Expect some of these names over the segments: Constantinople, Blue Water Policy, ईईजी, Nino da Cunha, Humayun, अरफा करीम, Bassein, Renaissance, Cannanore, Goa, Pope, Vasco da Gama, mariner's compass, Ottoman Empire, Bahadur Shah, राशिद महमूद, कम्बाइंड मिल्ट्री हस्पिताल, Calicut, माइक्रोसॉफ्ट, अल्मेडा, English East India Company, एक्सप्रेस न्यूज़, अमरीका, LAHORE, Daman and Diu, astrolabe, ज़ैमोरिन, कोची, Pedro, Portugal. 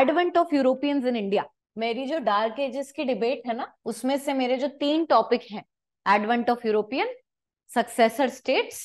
Advent of Europeans in India, मेरी जो dark ages की डिबेट है ना उसमें से मेरे जो 3 टॉपिक हैं, advent of European, successor states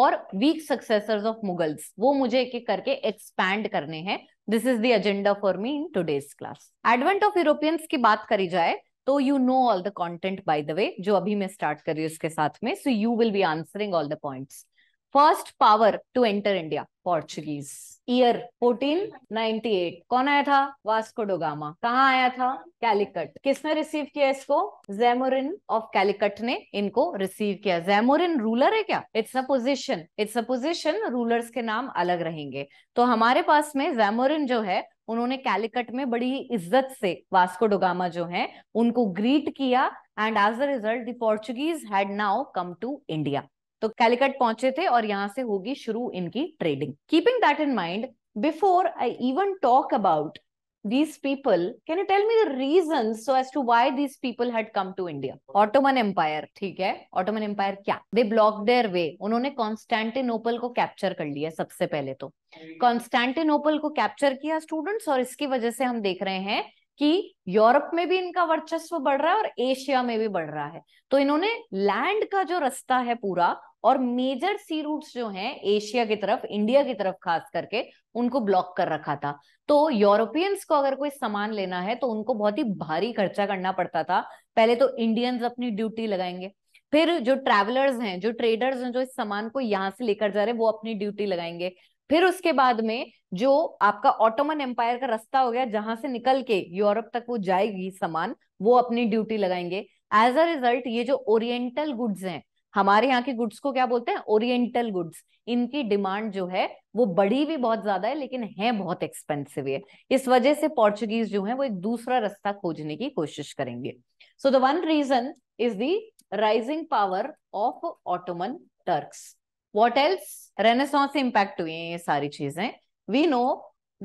और वीक सक्सेसर्स ऑफ मुगल्स, वो मुझे एक एक करके एक्सपैंड करने हैं. This is the agenda for me in today's class. Advent of Europeans की बात करी जाए तो you know all the content by the way, जो अभी मैं स्टार्ट कर रही हूँ उसके साथ में, so you will be answering all the points. First power to enter India, Portuguese. Year 1498. कौन आया था? Vasco da gamma. कहाँ आया था? कैलिकट. किसने रिसीव किया इसको? ज़ैमोरिन ऑफ कैलिकट ने इनको रिसीव किया. ज़ैमोरिन रूलर है क्या? It's a position, it's a position. Rulers के नाम अलग रहेंगे. तो हमारे पास में ज़ैमोरिन जो है उन्होंने कैलिकट में बड़ी इज्जत से वास्को डा गामा जो है उनको ग्रीट किया, and as a result the Portuguese had now come to India. तो कैलिकट पहुंचे थे और यहाँ से होगी शुरू इनकी trading. Keeping that in mind, before I even talk about these people, can you tell me the reasons so as to why these people had come to India? Ottoman Empire, ठीक है. Ottoman Empire क्या? They blocked their way. उन्होंने Constantinople को capture कर लिया. सबसे पहले तो कॉन्स्टेंटिनोपल को कैप्चर किया स्टूडेंट्स, और इसकी वजह से हम देख रहे हैं कि यूरोप में भी इनका वर्चस्व बढ़ रहा है और एशिया में भी बढ़ रहा है. तो इन्होंने लैंड का जो रास्ता है पूरा और मेजर सी रूट्स जो हैं एशिया की तरफ, इंडिया की तरफ खास करके, उनको ब्लॉक कर रखा था. तो यूरोपियंस को अगर कोई सामान लेना है तो उनको बहुत ही भारी खर्चा करना पड़ता था. पहले तो इंडियंस अपनी ड्यूटी लगाएंगे, फिर जो ट्रैवलर्स हैं, जो ट्रेडर्स हैं, जो इस सामान को यहाँ से लेकर जा रहे हैं वो अपनी ड्यूटी लगाएंगे. फिर उसके बाद में जो आपका ऑटोमन एम्पायर का रास्ता हो गया जहां से निकल के यूरोप तक वो जाएगी सामान, वो अपनी ड्यूटी लगाएंगे. एज अ रिजल्ट ये जो ओरिएंटल गुड्स हैं, हमारे यहाँ के गुड्स को क्या बोलते हैं? Oriental goods. इनकी डिमांड जो है वो बढ़ी भी बहुत ज्यादा है लेकिन है बहुत एक्सपेंसिव है. इस वजह से पोर्चुगीज जो है वो एक दूसरा रास्ता खोजने की कोशिश करेंगे. So the one reason is the rising power of Ottoman Turks. What else? Renaissance impact हुए ये सारी चीजें. We know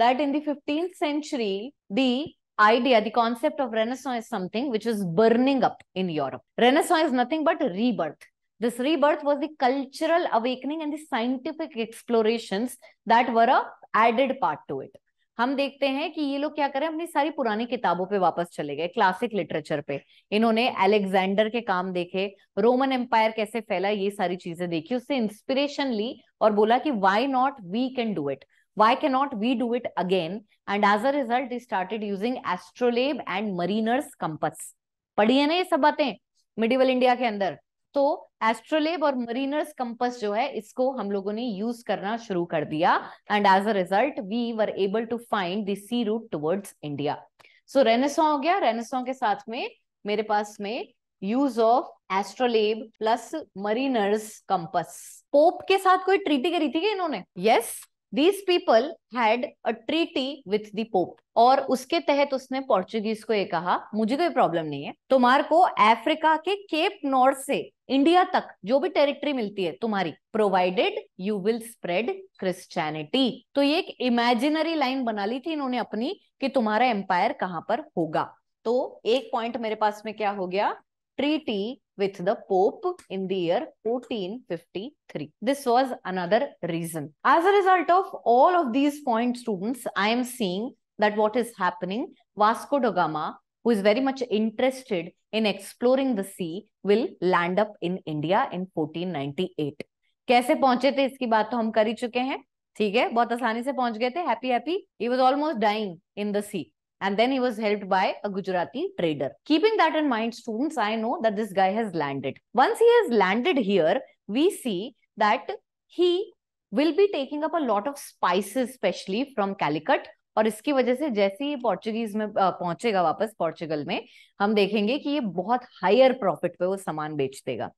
that in the 15th century, the idea, the concept of Renaissance is something which is burning up in Europe. Renaissance is nothing but rebirth. This rebirth was the cultural awakening and the scientific explorations that were a added part to it. हम देखते हैं कि ये लोग क्या करें, अपनी सारी पुरानी किताबों पे वापस चले गए, क्लासिक लिटरेचर पे. इन्होंने अलेक्जेंडर के काम देखे, रोमन एम्पायर कैसे फैला, ये सारी चीजें देखी, उससे इंस्पिरेशन ली और बोला कि why not we can do it, why can not we do it again. And as a result they started using astrolabe and mariners compass. पढ़ी है ना ये सब बातें मिडिवल इंडिया के अंदर. तो एस्ट्रोलेब और मरीनर्स कंपास जो है इसको हम लोगों ने यूज करना शुरू कर दिया, and as a result we were able to find the sea route towards India. So renaissance हो गया. रेनेसां के साथ में मेरे पास में use of astrolabe plus mariners compass. Pope के साथ कोई ट्रीटी करी थी क्या इन्होंने? Yes, These people had a treaty with the Pope, और उसके तहत उसने पोर्चुगीज को ये कहा मुझे कोई प्रॉब्लम नहीं है, तुम्हारे को अफ्रीका के केप नॉर्थ से इंडिया तक जो भी टेरिटरी मिलती है तुम्हारी, provided you will spread Christianity. तो ये एक इमेजिनरी लाइन बना ली थी इन्होंने अपनी कि तुम्हारा एम्पायर कहाँ पर होगा. तो एक पॉइंट मेरे पास में क्या हो गया? Treaty with the Pope in the year 1453. This was another reason. As a result of all of these points, students, I am seeing that what is happening, Vasco da Gama, who is very much interested in exploring the sea, will land up in India in 1498. कैसे पहुंचे थे इसकी बात तो हम कर ही चुके हैं, ठीक है, बहुत आसानी से पहुंच गए थे. Happy, happy. He was almost dying in the sea. And then he was helped by a Gujarati trader. Keeping that in mind, students, I know that this guy has landed. Once he has landed here, we see that he will be taking up a lot of spices, especially from Calicut. और इसकी वजह से जैसे ही Portuguese में पहुंचेगा वापस Portugal में, हम देखेंगे कि ये बहुत हायर प्रॉफिट पे वो सामान बेच देगा.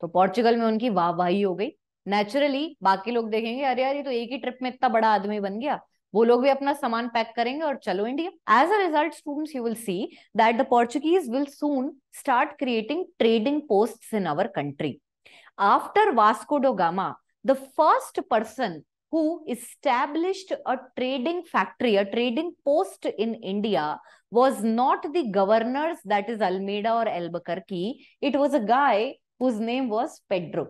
तो पोर्चुगल में उनकी वाहवाही हो गई. नेचुरली बाकी लोग देखेंगे अरे यार ये तो एक ही ट्रिप में इतना बड़ा आदमी बन गया, वो लोग भी अपना सामान पैक करेंगे और चलो India. As a result students, you will see that the Portuguese will soon start creating trading posts in our country. After Vasco da Gama, the first person who established a trading factory, a trading post in India was not the governors, that is अल्मेडा और Albuquerque. It was a guy whose name was Pedro.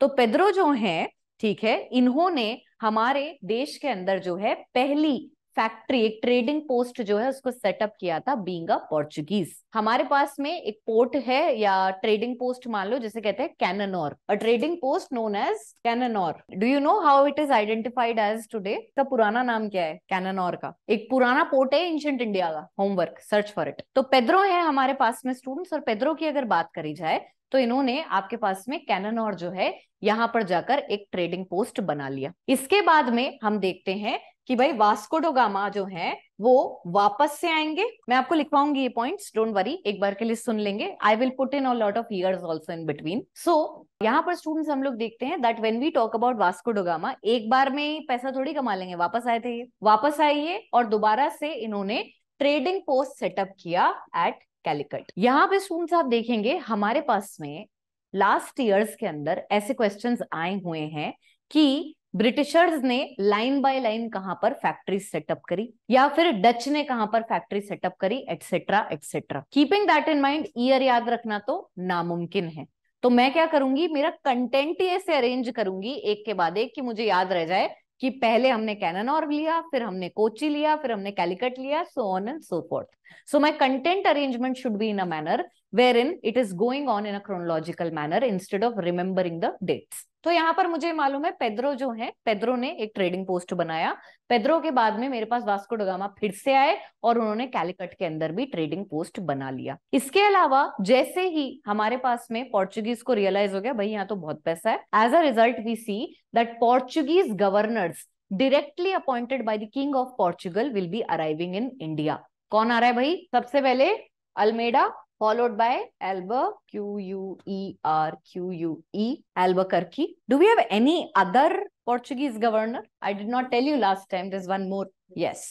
तो Pedro जो है, ठीक है, इन्होंने हमारे देश के अंदर जो है पहली फैक्ट्री, एक ट्रेडिंग पोस्ट जो है उसको सेटअप किया था बीइंग अ पोर्चुगीज। हमारे पास में एक पोर्ट है या ट्रेडिंग पोस्ट मान लो जिसे कहते हैं Cannanore, a trading post known as Cannanore. Do you know how it is identified as today? का पुराना नाम क्या है कैननोर का? एक पुराना पोर्ट है एंशिएंट इंडिया का, होमवर्क, सर्च फॉर इट। तो पेड्रो है हमारे पास में स्टूडेंट्स, और पेड्रो की अगर बात करी जाए तो इन्होंने आपके पास में कैननोर जो है यहाँ पर जाकर एक ट्रेडिंग पोस्ट बना लिया। इसके बाद में हम देखते हैं कि भाई वास्को डा गामा जो है वो वापस से आएंगे। मैं आपको लिखवाऊंगी ये पॉइंट्स, डोंट वरी, एक बार के लिए सुन लेंगे। I will put in a lot of years also in between. So यहाँ पर स्टूडेंट्स हम लोग देखते हैं that when we talk about Vasco da Gama, एक बार में पैसा थोड़ी कमा लेंगे, वापस आए थे ये, वापस आए ये और दोबारा से इन्होंने ट्रेडिंग पोस्ट सेटअप किया एट कैलिकट। यहाँ पे स्टूडेंट्स आप देखेंगे हमारे पास में लास्ट ईयर्स के अंदर ऐसे क्वेश्चंस आए हुए हैं कि ब्रिटिशर्स ने लाइन बाय लाइन कहां पर फैक्ट्री सेटअप करी, या फिर डच ने कहां पर फैक्ट्री सेटअप करी, etcetera etcetera. Keeping that in mind, year याद रखना तो नामुमकिन है, तो मैं क्या करूंगी, मेरा कंटेंट ही ऐसे अरेंज करूंगी एक के बाद एक कि मुझे याद रह जाए कि पहले हमने कैननोर लिया, फिर हमने कोची लिया, फिर हमने कैलिकट लिया, so on and so forth. So my content arrangement should be in a manner wherein it is going on in a chronological manner instead of remembering the dates. तो यहाँ पर मुझे मालूम है पेड्रो जो है, पेड्रो ने एक ट्रेडिंग पोस्ट बनाया, पेड्रो के बाद में मेरे पास वास्को डा गामा फिर से आए और उन्होंने कैलिकट के अंदर भी ट्रेडिंग पोस्ट बना लिया। इसके अलावा जैसे ही हमारे पास में पोर्चुगीज को रियलाइज हो गया भाई यहाँ तो बहुत पैसा है, as a result we see that Portuguese governors directly appointed by the king of Portugal will be arriving in India. कौन आ रहा है भाई? सबसे पहले अल्मेडा, followed by Albuquerque, Albuquerque. Do we have any other Portuguese governor? I did not tell you last time. There's one more. Yes,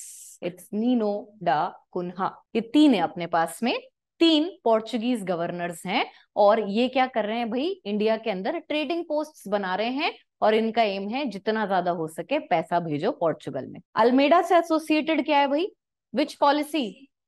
it's Nino da Cunha. ये तीन है अपने पास में, तीन पोर्चुगीज गवर्नर्स हैं और ये क्या कर रहे हैं भाई, इंडिया के अंदर ट्रेडिंग पोस्ट्स बना रहे हैं और इनका एम है जितना ज्यादा हो सके पैसा भेजो पोर्चुगल में। अल्मेडा से एसोसिएटेड क्या है भाई, विच पॉलिसी,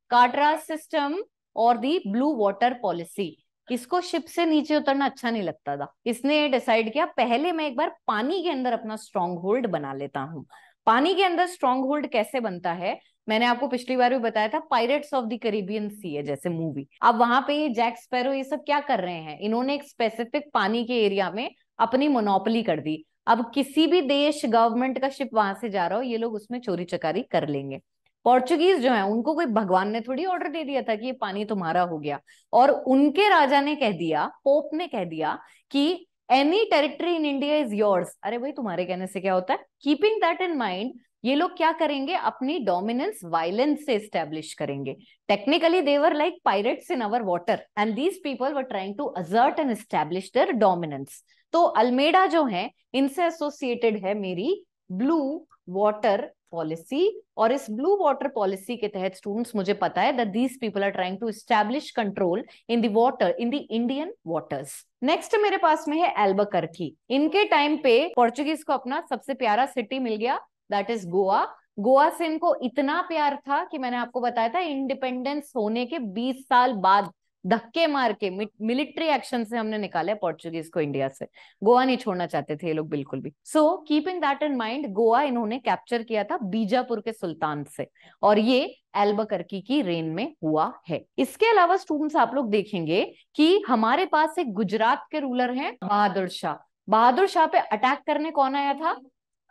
कार्टरा सिस्टम और दी ब्लू वाटर पॉलिसी। इसको शिप से नीचे उतरना अच्छा नहीं लगता था, इसने डिसाइड किया पहले मैं एक बार पानी के अंदर अपना स्ट्रॉन्ग होल्ड बना लेता हूँ। पानी के अंदर स्ट्रॉन्ग होल्ड कैसे बनता है, मैंने आपको पिछली बार भी बताया था, pirates of the Caribbean sea है जैसे मूवी। अब वहां पे ये जैक स्पैरो ये सब क्या कर रहे हैं, इन्होंने एक स्पेसिफिक पानी के एरिया में अपनी मोनोपोली कर दी। अब किसी भी देश गवर्नमेंट का शिप वहां से जा रहा हो, ये लोग उसमें चोरी चकारी कर लेंगे। पोर्चुगीज जो है उनको कोई भगवान ने थोड़ी ऑर्डर दे दिया था कि ये पानी तुम्हारा हो गया, और उनके राजा ने कह दिया, पोप ने कह दिया कि any territory in India is yours. अरे भाई तुम्हारे कहने से क्या होता है? कीपिंग दैट इन माइंड, ये लोग क्या करेंगे, अपनी डोमिनेंस वायलेंस से एस्टेब्लिश करेंगे। Technically they were like pirates in our water and these people were trying to assert and establish their dominance. तो अल्मेडा जो है इनसे एसोसिएटेड है मेरी ब्लू वाटर पॉलिसी, और इस ब्लू वाटर पॉलिसी के तहत स्टूडेंट्स मुझे पता है that these people are trying to establish control in the water, in the Indian waters. Next मेरे पास में है अल्बुकर्की। इनके टाइम पे पोर्चुगीज को अपना सबसे प्यारा सिटी मिल गया, दैट इज गोवा। गोवा से इनको इतना प्यार था कि मैंने आपको बताया था इंडिपेंडेंस होने के 20 साल बाद धक्के मार के मिलिट्री एक्शन से हमने निकाला है पोर्चुगीज को इंडिया से। गोवा नहीं छोड़ना चाहते थे ये लोग बिल्कुल भी। So keeping that in mind, Goa इन्होंने कैप्चर किया था बीजापुर के सुल्तान से, और ये अल्बुकर्की की रेन में हुआ है। इसके अलावा स्टूडेंट्स आप लोग देखेंगे कि हमारे पास एक गुजरात के रूलर हैं बहादुर शाह। बहादुर शाह पे अटैक करने कौन आया था?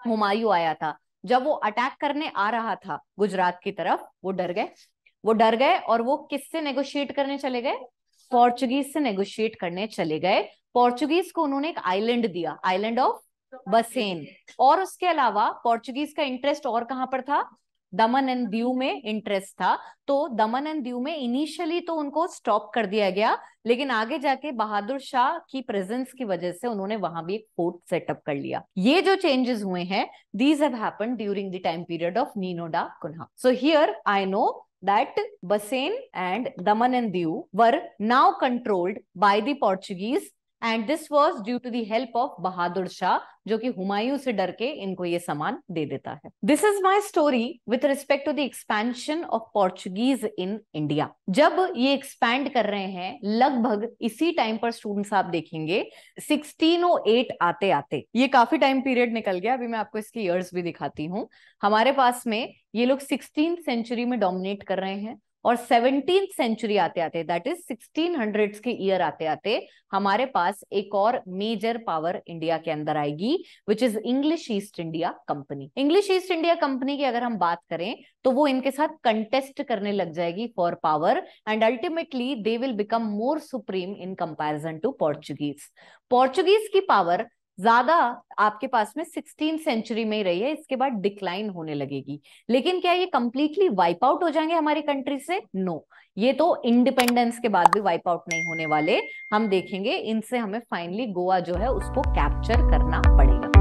हुमायूं आया था। जब वो अटैक करने आ रहा था गुजरात की तरफ, वो डर गए और वो किससे नेगोशिएट करने चले गए? पोर्चुगीज से नेगोशिएट करने चले गए। पोर्चुगीज को उन्होंने एक आइलैंड दिया, आइलैंड ऑफ बसेन। और उसके अलावा पोर्चुगीज का इंटरेस्ट और कहां पर था? दमन एंड दीव में इंटरेस्ट था। तो दमन एंड दीव में इनिशियली तो उनको स्टॉप कर दिया गया, लेकिन आगे जाके बहादुर शाह की प्रेजेंस की वजह से उन्होंने वहां भी एक फोर्ट सेटअप कर लिया। ये जो चेंजेस हुए हैं, these have happened during the time period of Nino da Cunha. So here I know that Bassein and Daman and Diu were now controlled by the Portuguese and this was due to the help of Bahadur Shah, जो कि हुमायूं से डर के इनको ये सामान दे देता है. This is my story with respect to the expansion of Portuguese in India. जब ये एक्सपैंड कर रहे हैं लगभग इसी टाइम पर स्टूडेंट्स आप देखेंगे 1608 आते आते, ये काफी टाइम पीरियड निकल गया, अभी मैं आपको इसके ईयर्स भी दिखाती हूँ. हमारे पास में ये लोग 16th सेंचुरी में डोमिनेट कर रहे हैं और 17th सेंचुरी आते आते, दैट इज 1600s के ईयर आते आते हमारे पास एक और मेजर पावर इंडिया के अंदर आएगी, which is English East India company. English East India company की अगर हम बात करें तो वो इनके साथ कंटेस्ट करने लग जाएगी for power, and ultimately they will become more supreme in comparison to Portuguese. Portuguese की पावर ज्यादा आपके पास में 16th सेंचुरी में ही रही है, इसके बाद डिक्लाइन होने लगेगी. लेकिन क्या ये कंप्लीटली वाइप आउट हो जाएंगे हमारी कंट्री से? नो, ये तो इंडिपेंडेंस के बाद भी वाइप आउट नहीं होने वाले. हम देखेंगे इनसे हमें फाइनली गोवा जो है उसको कैप्चर करना पड़ेगा.